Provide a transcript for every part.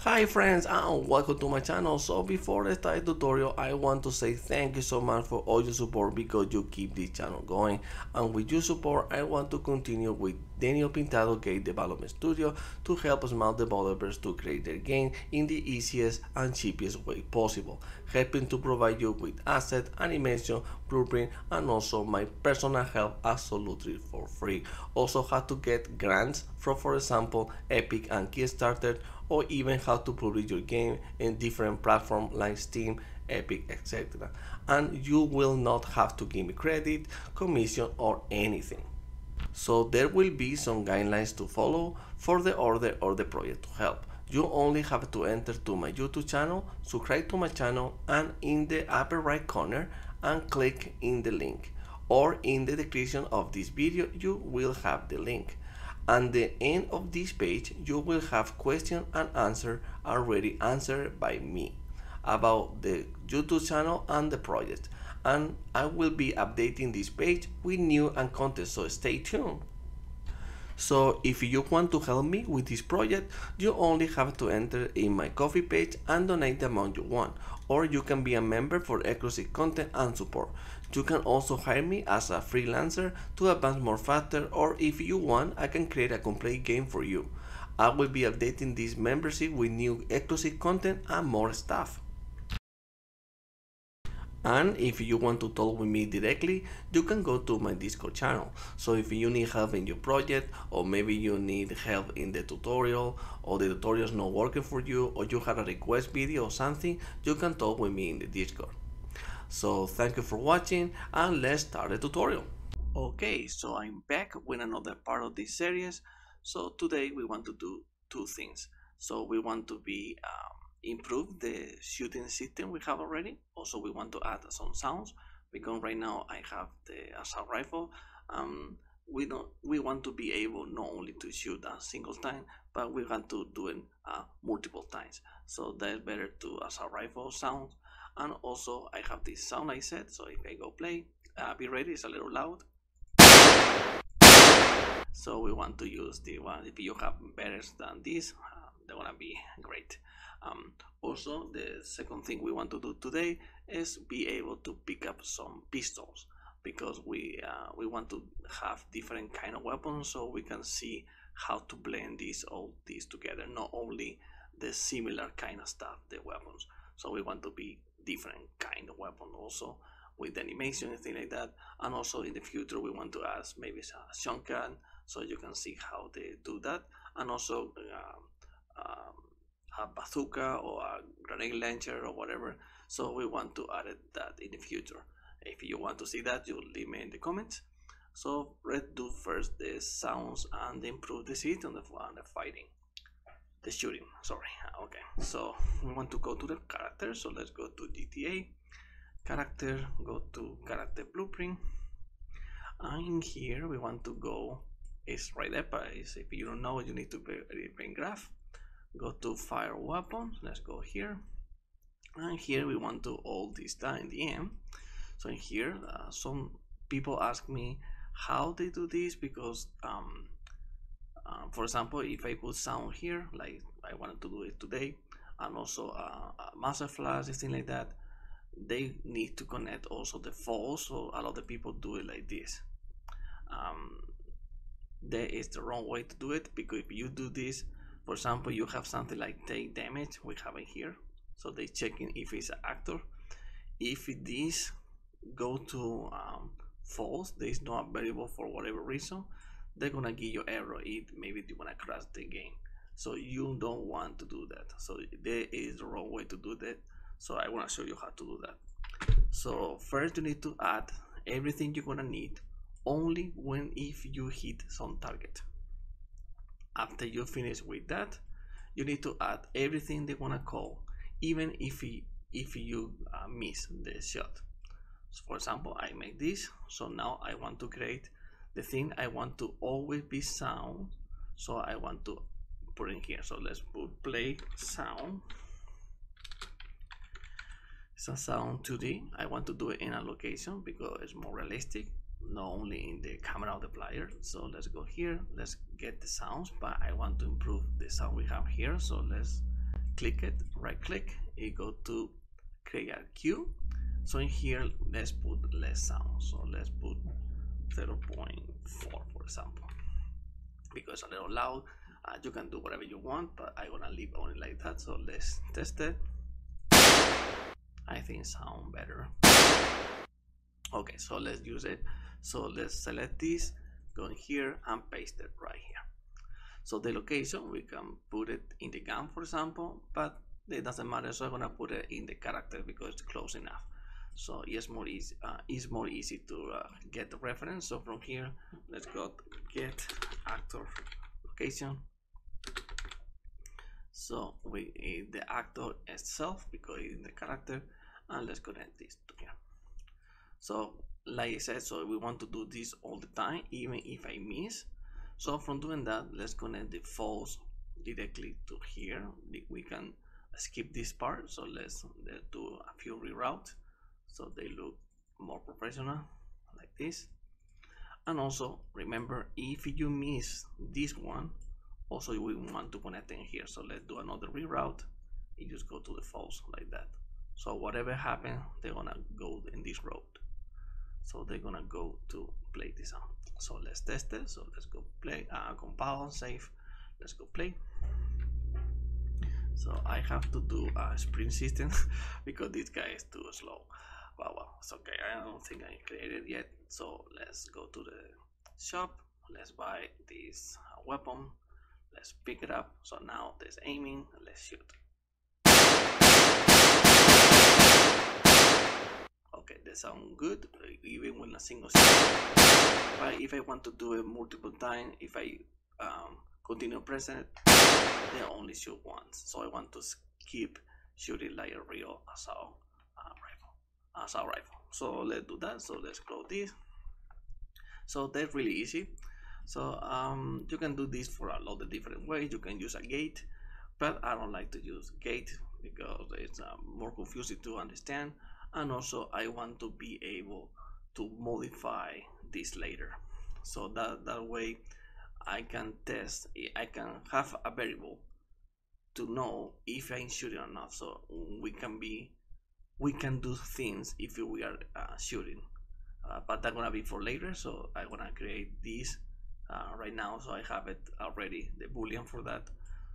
Hi friends and welcome to my channel. So before I start the tutorial, I want to say thank you so much for all your support, because you keep this channel going, and with your support I want to continue with Daniel Pintado Game Development Studio to help small developers to create their game in the easiest and cheapest way possible, helping to provide you with assets, animation, blueprint, and also my personal help absolutely for free. Also how to get grants from, for example, Epic and Kickstarter, or even how to publish your game in different platforms like Steam, Epic, etc. And you will not have to give me credit, commission, or anything. So there will be some guidelines to follow for the order or the project to help. You only have to enter to my YouTube channel, subscribe to my channel, and in the upper right corner and click in the link, or in the description of this video you will have the link. At the end of this page you will have question and answer already answered by me about the YouTube channel and the project, and I will be updating this page with new and content, so stay tuned. So if you want to help me with this project, you only have to enter in my Ko-fi page and donate the amount you want, or you can be a member for exclusive content and support. You can also hire me as a freelancer to advance more faster, or if you want I can create a complete game for you. I will be updating this membership with new exclusive content and more stuff. And if you want to talk with me directly, you can go to my Discord channel. So if you need help in your project, or maybe you need help in the tutorial, or the tutorial is not working for you, or you have a request video or something, you can talk with me in the Discord. So thank you for watching, and let's start the tutorial. Okay, so I'm back with another part of this series. So today we want to do two things. So we want to be improve the shooting system we have already. Also we want to add some sounds, because right now I have the assault rifle. We want to be able not only to shoot a single time, but we want to do it multiple times. So that's better to assault rifle sounds. And also I have this sound I set, so if I go play, be ready, it's a little loud. So we want to use the one. If you have better than this, they're gonna be great. Also the second thing we want to do today is be able to pick up some pistols, because we want to have different kind of weapons, so we can see how to blend all these together, not only the similar kind of stuff, the weapons. So we want to be different kind of weapon also, with animation and things like that. And also in the future we want to add maybe a shotgun, so you can see how they do that. And also a bazooka or a grenade launcher or whatever, so we want to add that in the future. If you want to see that, you leave me in the comments. So let's do first the sounds and improve the seat on the fighting, the shooting, sorry. Okay, so we want to go to the character, so let's go to GTA character, go to character blueprint, and in here we want to go, it's right there, but if you don't know, you need to bring graph. Go to fire weapons, let's go here, and here we want to all this time the end. So in here some people ask me how they do this, because for example, if I put sound here, like I wanted to do it today, and also a master flash, things like that, they need to connect also the falls, so a lot of people do it like this. There is the wrong way to do it, because if you do this, for example, you have something like take damage, we have it here, so they checking if it's an actor. If this go to false, there is not available for whatever reason, they're gonna give you error, maybe you wanna crash the game, so you don't want to do that. So there is the wrong way to do that, so I wanna show you how to do that. So first you need to add everything you're gonna need only when if you hit some target. After you finish with that, you need to add everything they want to call, even if you miss the shot. So for example, I make this, so now I want to create the thing, I want to always be sound, so I want to put in here, so let's put play sound. It's a sound 2D, I want to do it in a location because it's more realistic, not only in the camera of the player. So let's go here, let's get the sounds, but I want to improve the sound we have here, so let's click it, right click, you go to create a queue. So in here, let's put less sound. So let's put 0.4, for example, because a little loud. You can do whatever you want, but I'm gonna leave only like that. So let's test it. I think it sounds better. Okay, so let's use it. So let's select this, go in here and paste it right here. So the location, we can put it in the gun, for example, but it doesn't matter. So I'm gonna put it in the character because it's close enough. So it's more easy, to get the reference. So from here, let's go get actor location. So we the actor itself because it's in the character, and let's connect this to here. So like I said, so we want to do this all the time, even if I miss. So from doing that, let's connect the false directly to here. We can skip this part. So let's do a few reroute so they look more professional like this. And also remember, if you miss this one, also we want to connect in here. So let's do another reroute. You just go to the false like that. So whatever happens, they're gonna go in this road. So they're gonna go to play this out. So let's test it. So let's go play, compile, save. Let's go play. So I have to do a sprint system because this guy is too slow. But well, it's okay. I don't think I created it yet. So let's go to the shop. Let's buy this weapon. Let's pick it up. So now there's aiming. Let's shoot. Okay, that sounds good, even when a single shot. But if I want to do it multiple times, if I continue pressing it, they only shoot once. So I want to keep shooting like a real assault rifle. So let's do that. So let's close this. So that's really easy. So you can do this for a lot of different ways. You can use a gate, but I don't like to use gate because it's more confusing to understand. And also I want to be able to modify this later, so that way I can test, I can have a variable to know if I'm shooting or not. So we can do things if we are shooting, but that's gonna be for later. So I'm gonna create this right now. So I have it already, the boolean for that.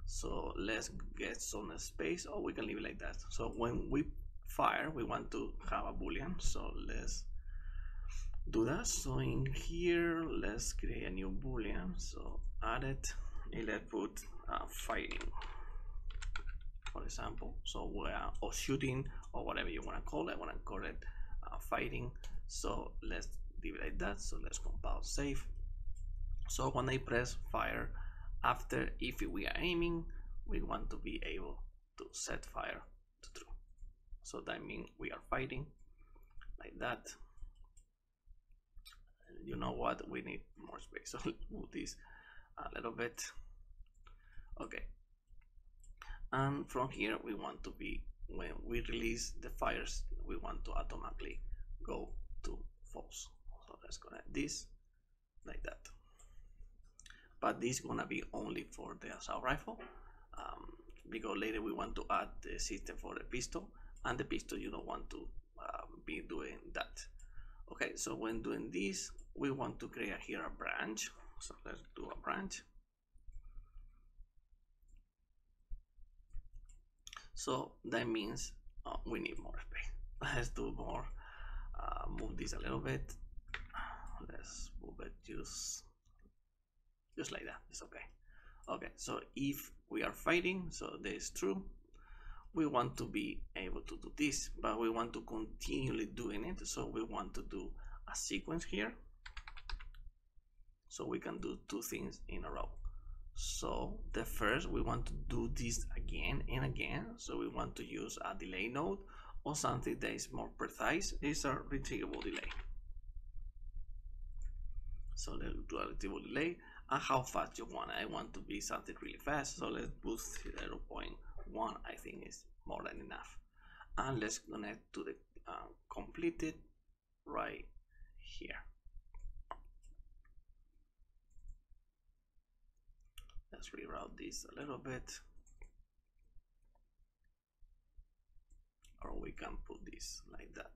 So let's get some space, or we can leave it like that. So when we fire, we want to have a boolean. So let's do that. So in here, let's create a new boolean. So add it, and let's put fighting, for example. So or shooting, or whatever you want to call it. I want to call it fighting. So let's leave it like that. So let's compile, save. So when I press fire, after, if we are aiming, we want to be able to set fire to true. So that means we are fighting like that. You know what? We need more space. So let's move this a little bit. Okay. And from here, we want to be, when we release the fires, we want to automatically go to false. So let's connect this like that. But this is gonna be only for the assault rifle, because later we want to add the system for the pistol. And the pistol, you don't want to be doing that. Okay, so when doing this, we want to create here a branch. So let's do a branch. So that means we need more space. Let's do more. Move this a little bit. Let's move it just like that. It's okay. Okay, so if we are fighting, so this is true. We want to be able to do this, but we want to continually doing it. So we want to do a sequence here. So we can do two things in a row. So the first, we want to do this again and again. So we want to use a delay node or something that is more precise. It's a retrievable delay. So let's do a retrievable delay. And how fast you want. I want to be something really fast. So let's boost 0.1, I think is more than enough. And let's connect to the completed right here. Let's reroute this a little bit. or we can put this like that.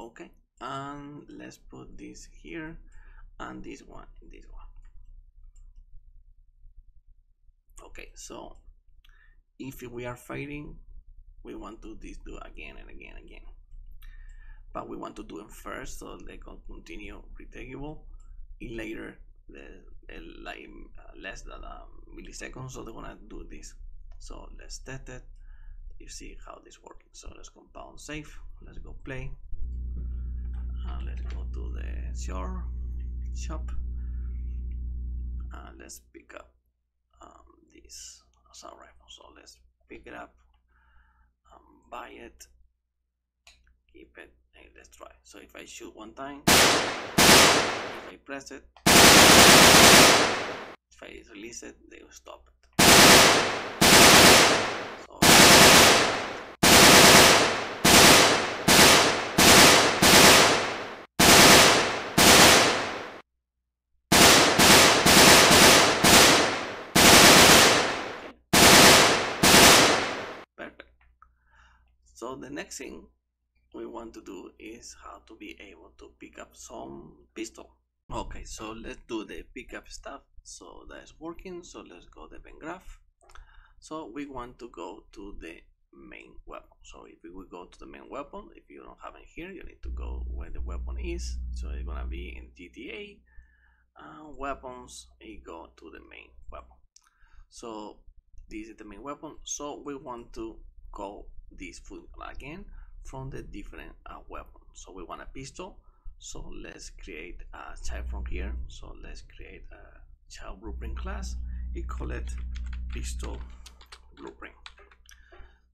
Okay, and let's put this here and this one in this one. Okay, so if we are fighting, we want to do again and again and again, but we want to do them first so they can continue retakable in later like less than a millisecond, so they're gonna do this. So let's test it, you see how this works. So let's compound save, let's go play, and let's go to the shore shop and let's pick up this assault rifle. So let's pick it up and buy it, keep it, and let's try. So if I shoot one time, if I press it, if I release it, they will stop it. So so the next thing we want to do is how to be able to pick up some pistol. Okay, so let's do the pickup stuff. So that's working, so let's go to the event graph. So we want to go to the main weapon. So if we will go to the main weapon, if you don't have it here, you need to go where the weapon is. So it's gonna be in GTA weapons, you go to the main weapon. So this is the main weapon. So we want to call this function again from the different weapons. So we want a pistol, so let's create a child from here. So let's create a child blueprint class, we call it pistol blueprint.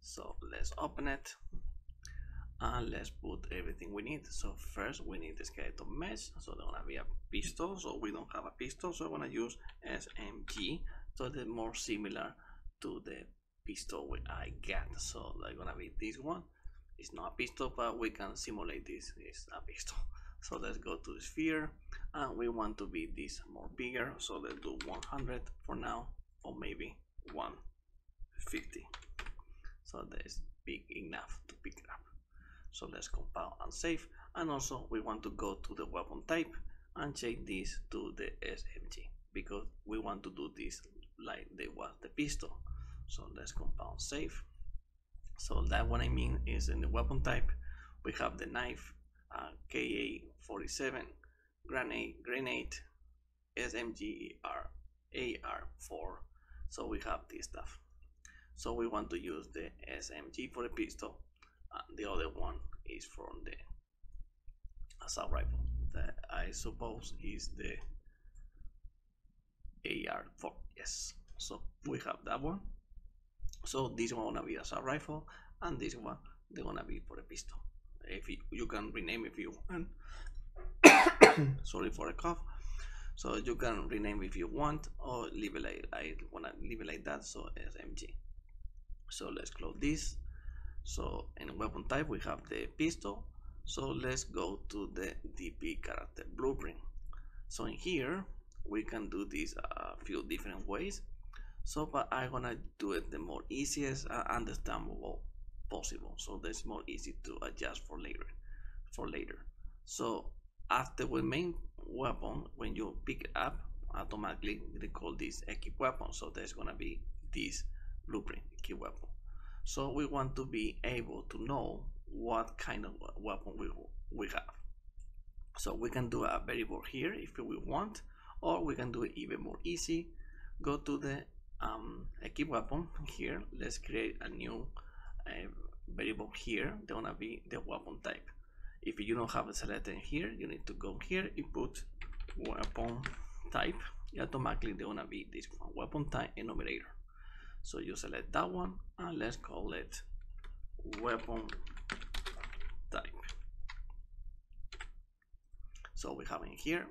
So let's open it and let's put everything we need. So first we need the skeleton mesh, so there's gonna be a pistol, so we don't have a pistol, so we're gonna use SMG, so they're more similar to the pistol I got. So they're gonna be this one. It's not a pistol, but we can simulate this is a pistol. So let's go to the sphere, and we want to be this more bigger, so let's do 100 for now, or maybe 150. So that's big enough to pick it up. So let's compile and save, and also we want to go to the weapon type and change this to the SMG, because we want to do this like they was the pistol. So let's compile save. So that what I mean is in the weapon type we have the knife, KA-47, grenade, SMG, AR-4. So we have this stuff. So we want to use the SMG for the pistol, and the other one is from the assault rifle that I suppose is the AR-4. Yes, so we have that one. So this one gonna be as a rifle, and this one they're gonna be for a pistol. If you can rename if you want. Sorry for a cough. So you can rename if you want, or leave it like I wanna leave it like that. So SMG. So let's close this. So in weapon type we have the pistol. So let's go to the DP character blueprint. So in here we can do this a few different ways. So, but I'm gonna do it the more easiest and understandable possible. So that's more easy to adjust for later. So after the main weapon, when you pick it up, automatically they call this equip weapon. So there's gonna be this blueprint equip weapon. So we want to be able to know what kind of weapon we have. So we can do a variable here if we want, or we can do it even more easy. Go to the equip weapon here, let's create a new variable here. They're gonna be the weapon type. If you don't have a selected here, you need to go here and put weapon type. Automatically they're gonna be this one, weapon type enumerator. So you select that one and let's call it weapon type. So we have in here.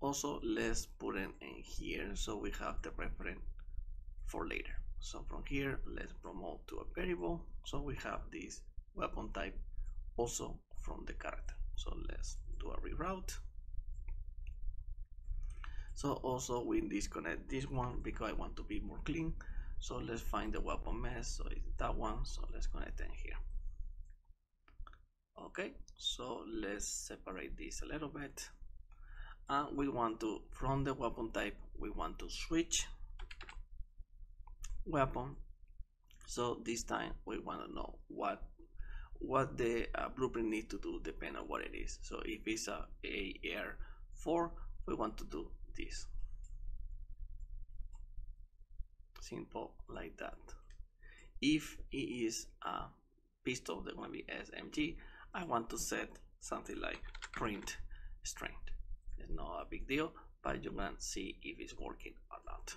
Also let's put it in here so we have the reference for later. So from here let's promote to a variable, so we have this weapon type also from the character. So let's do a reroute. So also we disconnect this one because I want to be more clean. So let's find the weapon mesh. So it's that one. So let's connect them here. Okay, so let's separate this a little bit. And we want to, from the weapon type, we want to switch weapon. So this time we want to know what the blueprint needs to do depending on what it is. So if it's a AR-4, we want to do this. Simple like that. If it is a pistol, that's going to be SMG, I want to set something like print strength. It's not a big deal, but you can see if it's working or not.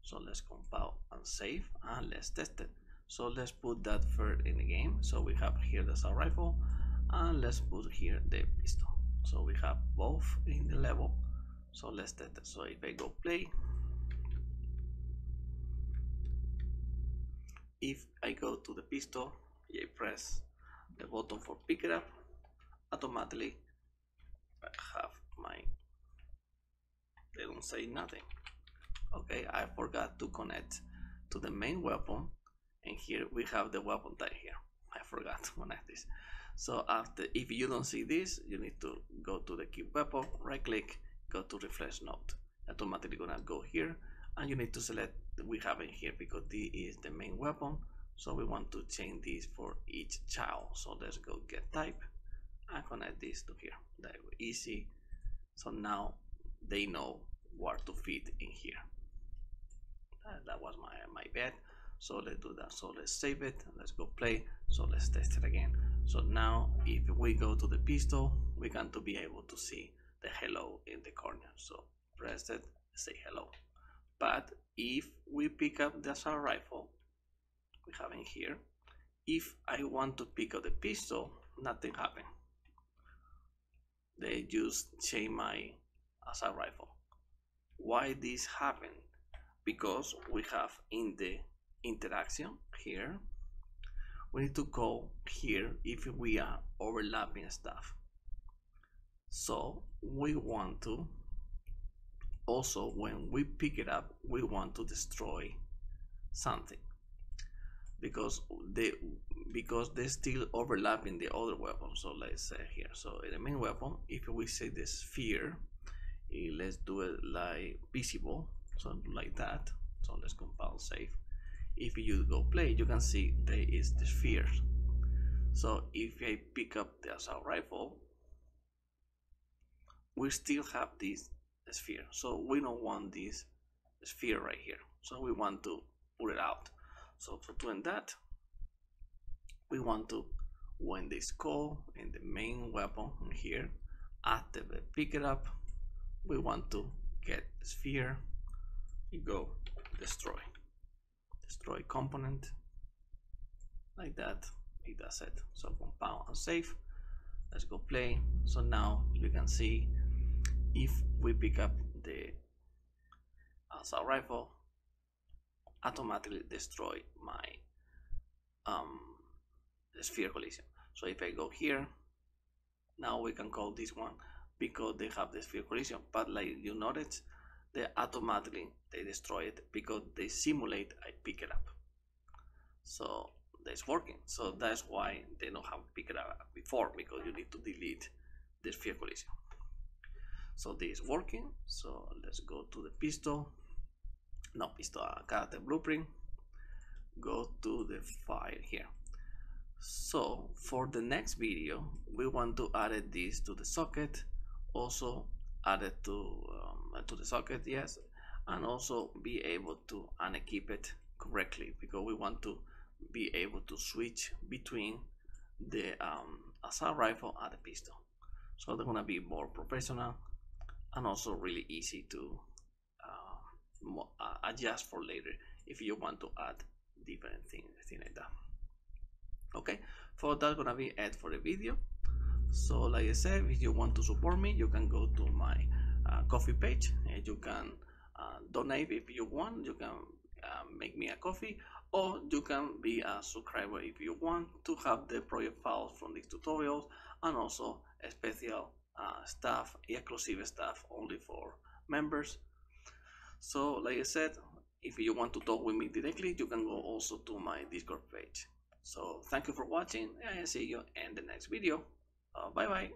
So let's compile and save, and let's test it. So let's put that first in the game. So we have here the assault rifle, and let's put here the pistol. So we have both in the level. So let's test it. So if I go play, if I go to the pistol, I press the button for pick it up, automatically I have my, they don't say nothing. Okay, I forgot to connect to the main weapon, and here we have the weapon type here. I forgot to connect this. So after, if you don't see this, you need to go to the key weapon, right click, go to refresh node. Automatically gonna go here, and you need to select, we have it here because this is the main weapon. So we want to change this for each child. So let's go get type and connect this to here. That was easy. So now they know what to fit in here. That was my bad. So let's do that. So let's save it. Let's go play. So let's test it again. So now if we go to the pistol, we're going to be able to see the hello in the corner. So press it, say hello. But if we pick up the assault rifle, we have in here, if I want to pick up the pistol, nothing happened. They just change my assault rifle. Why this happened? Because we have in the interaction here, we need to go here if we are overlapping stuff. So we want to also, when we pick it up, we want to destroy something, because they still overlapping the other weapon. So let's say here, so in the main weapon, if we say the sphere, let's do it like visible, something like that. So let's compile, save. If you go play, you can see there is the sphere. So if I pick up the assault rifle, we still have this sphere. So we don't want this sphere right here, so we want to pull it out. So for doing that, we want to, when this call in the main weapon here, after we pick it up, we want to get the sphere, you go destroy component, like that. It does it. So compile and save. Let's go play. So now you can see if we pick up the assault rifle, automatically destroy my sphere collision. So if I go here, now we can call this one because they have the sphere collision, but like you notice, they automatically destroy it because they simulate I pick it up. So that's working. So that's why they don't have picked it up before, because you need to delete the sphere collision. So this is working. So let's go to the pistol. No, pistol, character blueprint. Go to the file here. So for the next video, we want to add this to the socket. Also add it to the socket, yes. And also be able to unequip it correctly, because we want to be able to switch between the assault rifle and the pistol. So they're gonna be more professional and also really easy to adjust for later if you want to add different things like that. Okay, for that's gonna be it for the video. So like I said, if you want to support me, you can go to my Ko-fi page, and you can donate if you want. You can make me a Ko-fi, or you can be a subscriber if you want to have the project files from these tutorials, and also special stuff, exclusive stuff only for members. So like I said, If you want to talk with me directly, you can go also to my Discord page. So thank you for watching, and I'll see you in the next video. Bye bye.